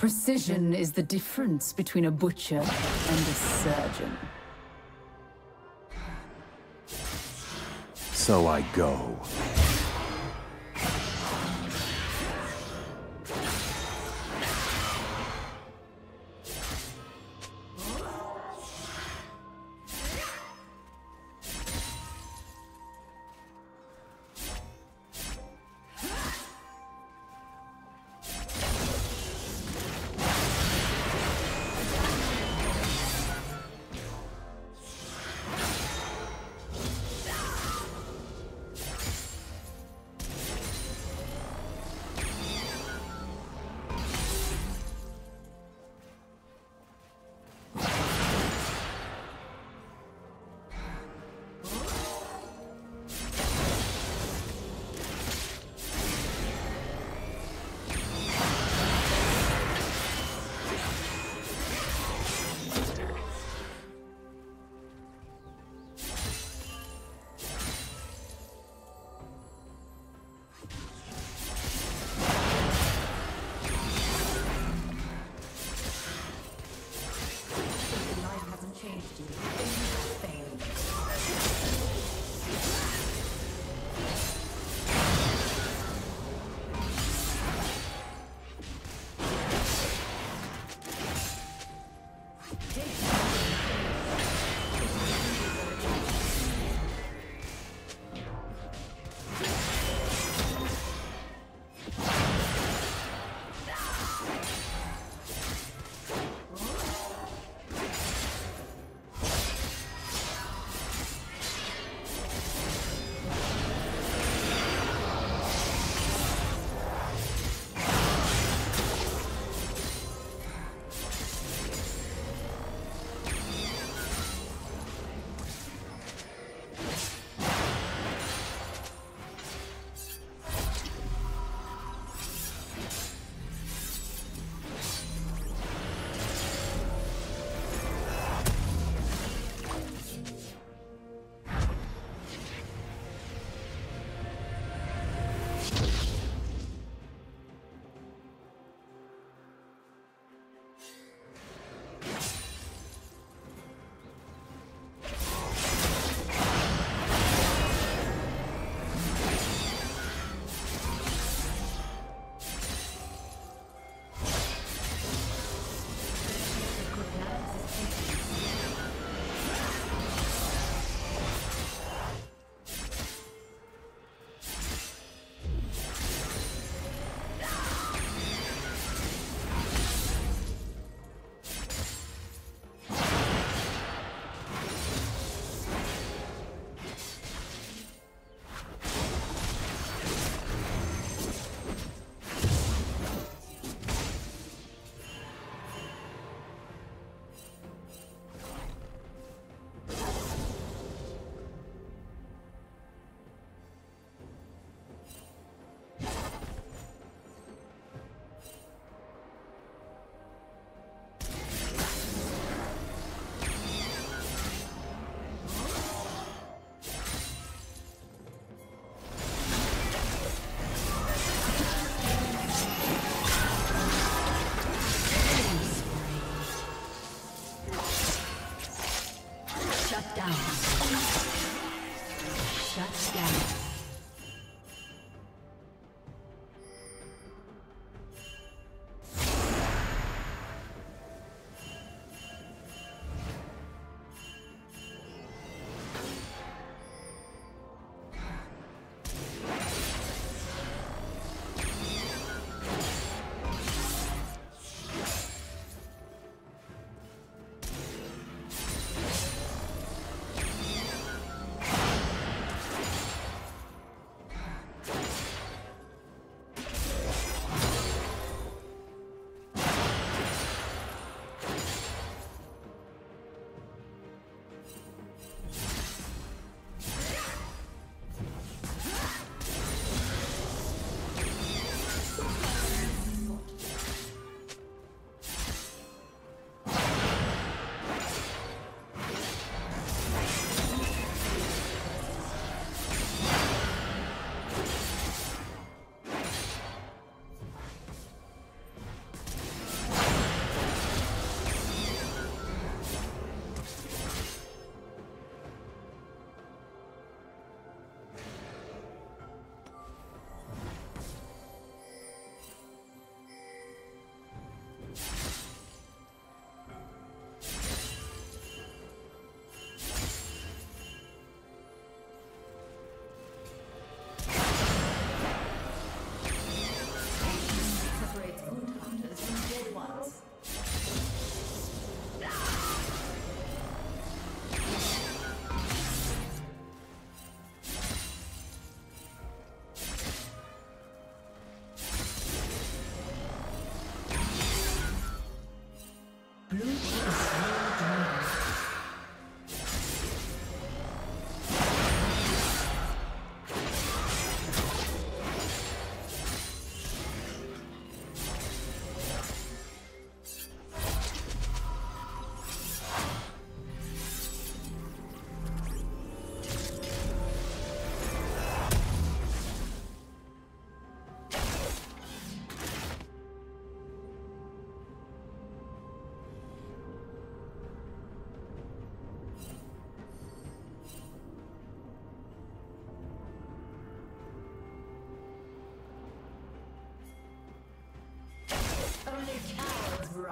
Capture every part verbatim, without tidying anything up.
Precision is the difference between a butcher and a surgeon. So I go.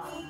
wrong.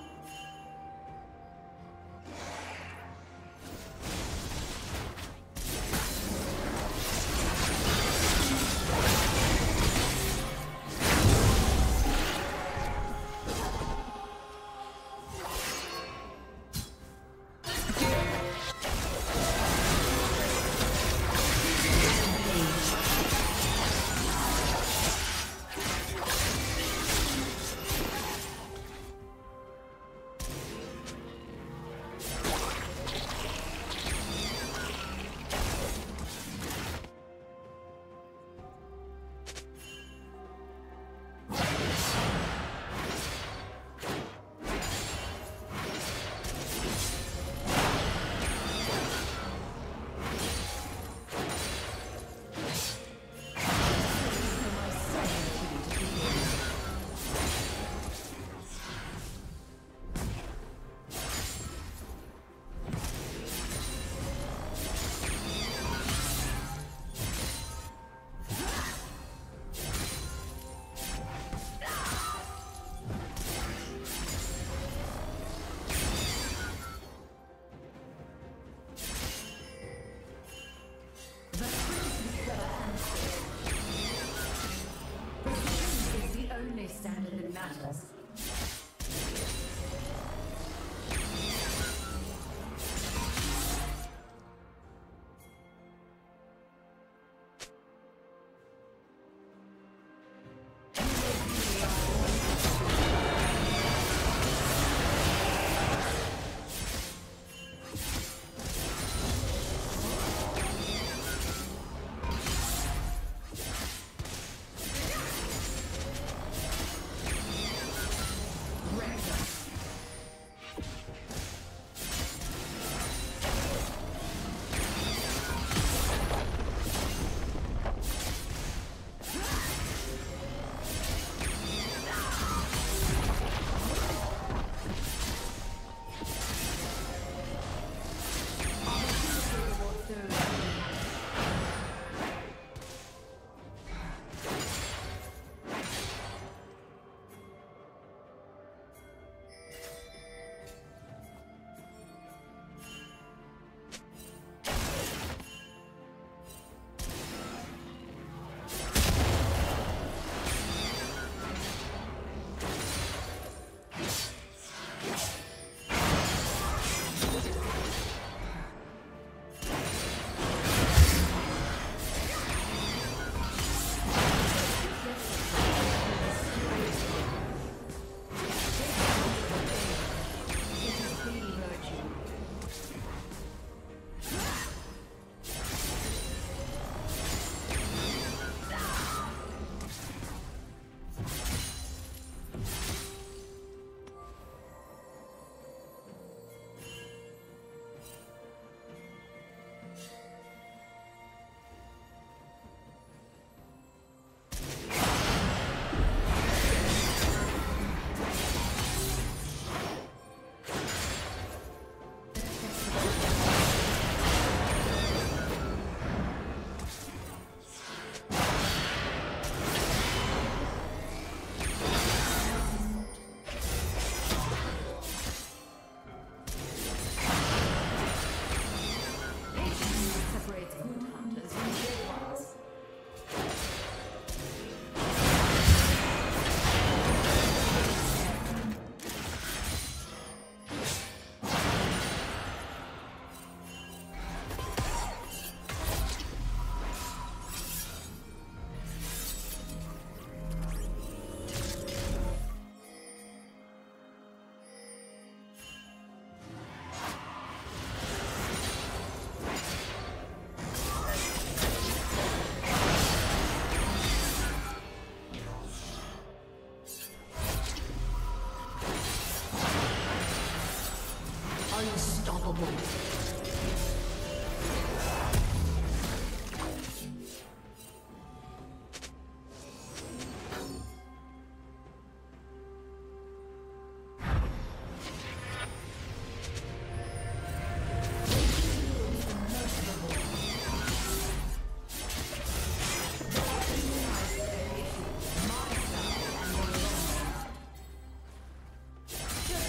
Just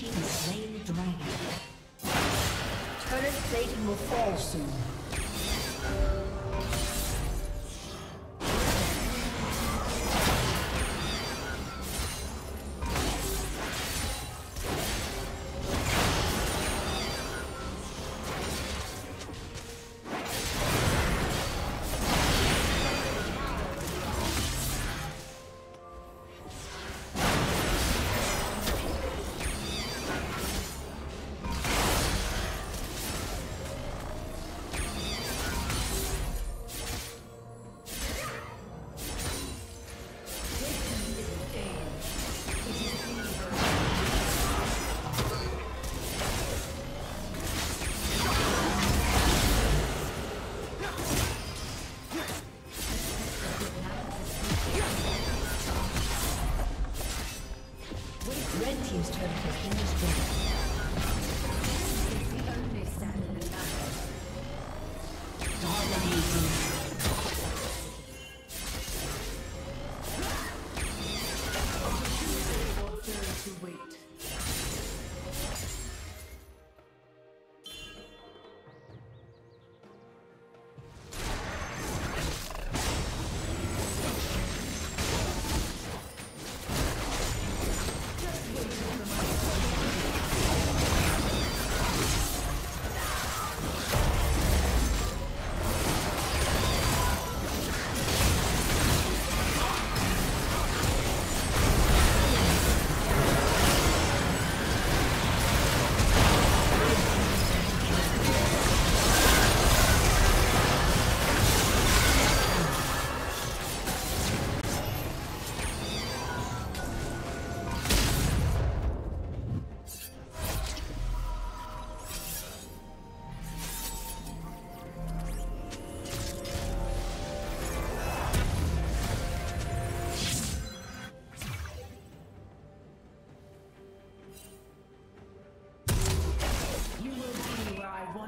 team has slain the dragon. Turret plating will fall soon.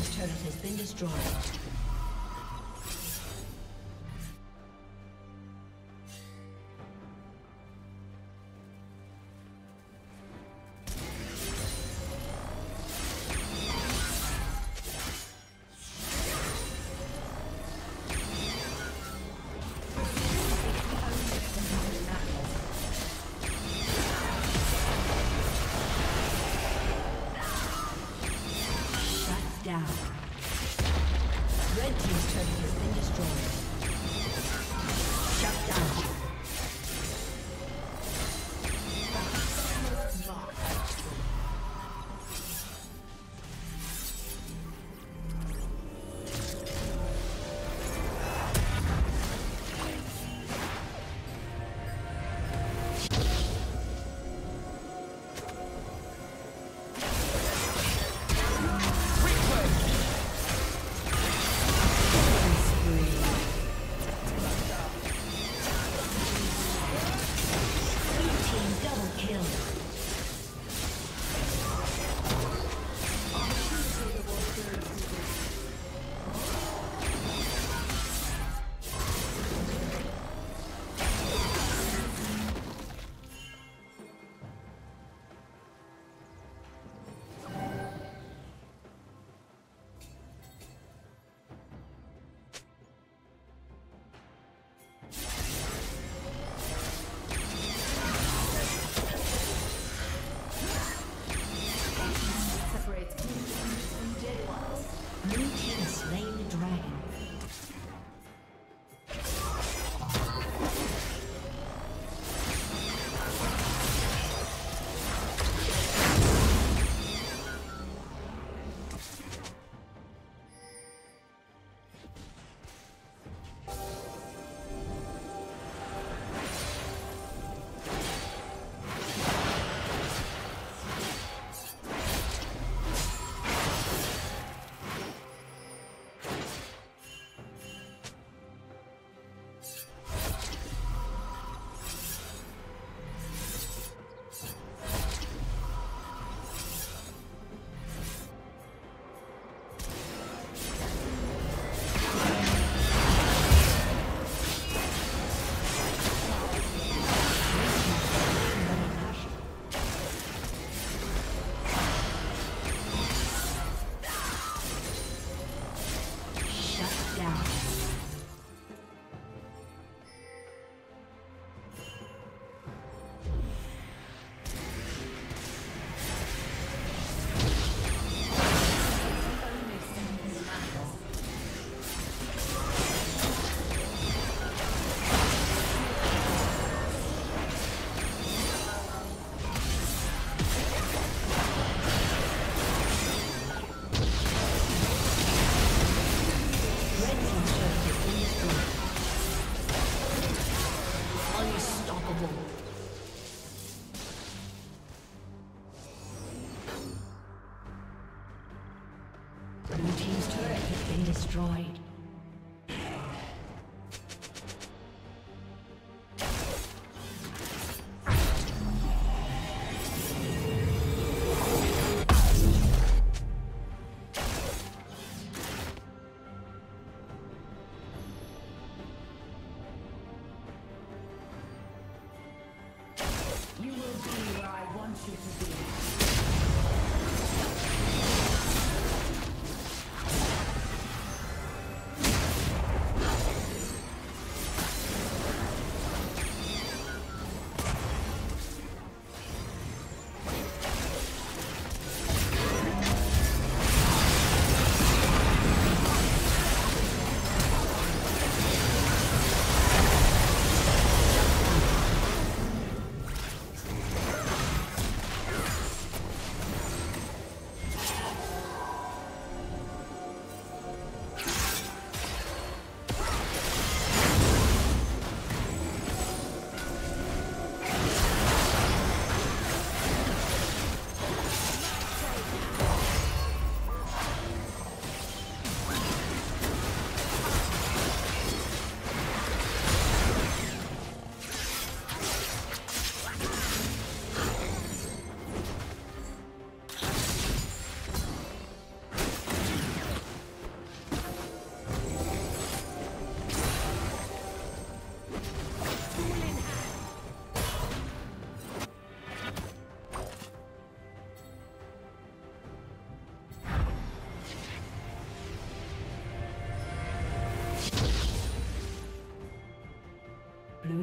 This turret has been destroyed. Down. level. Blue team's turret has been destroyed. Blue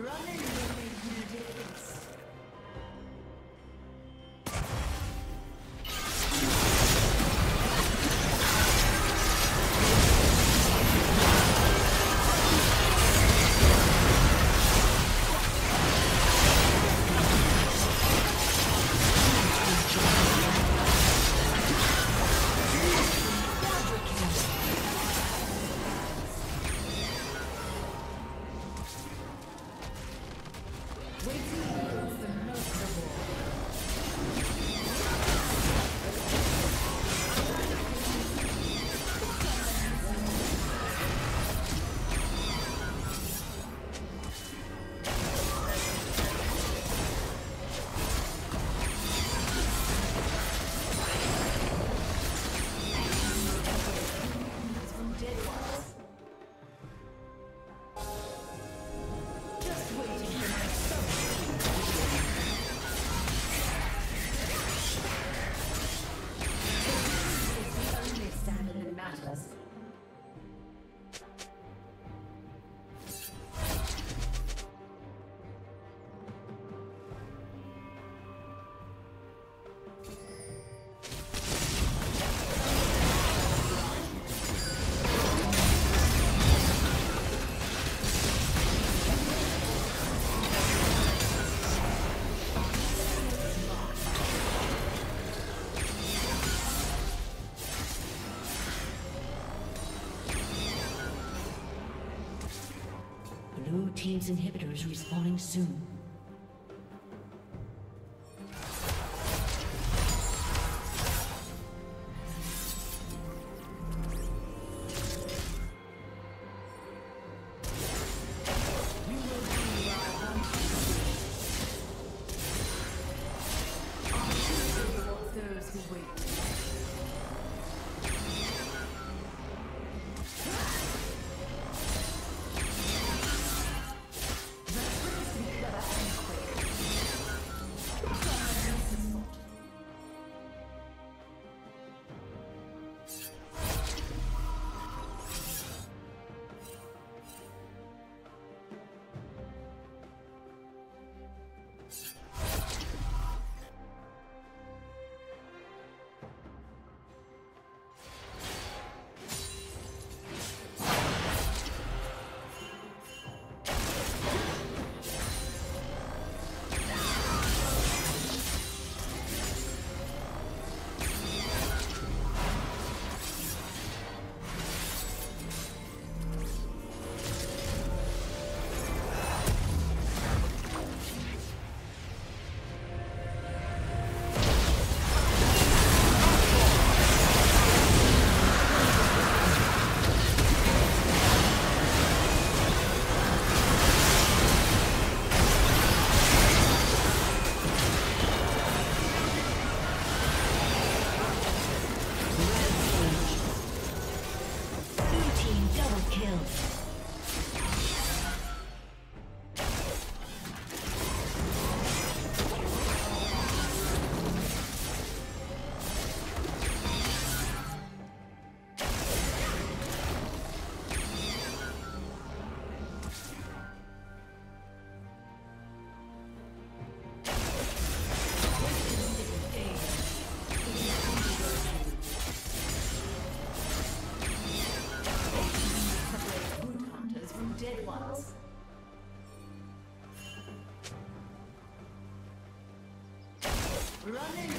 Running with mutants. Team's inhibitor is respawning soon. Running.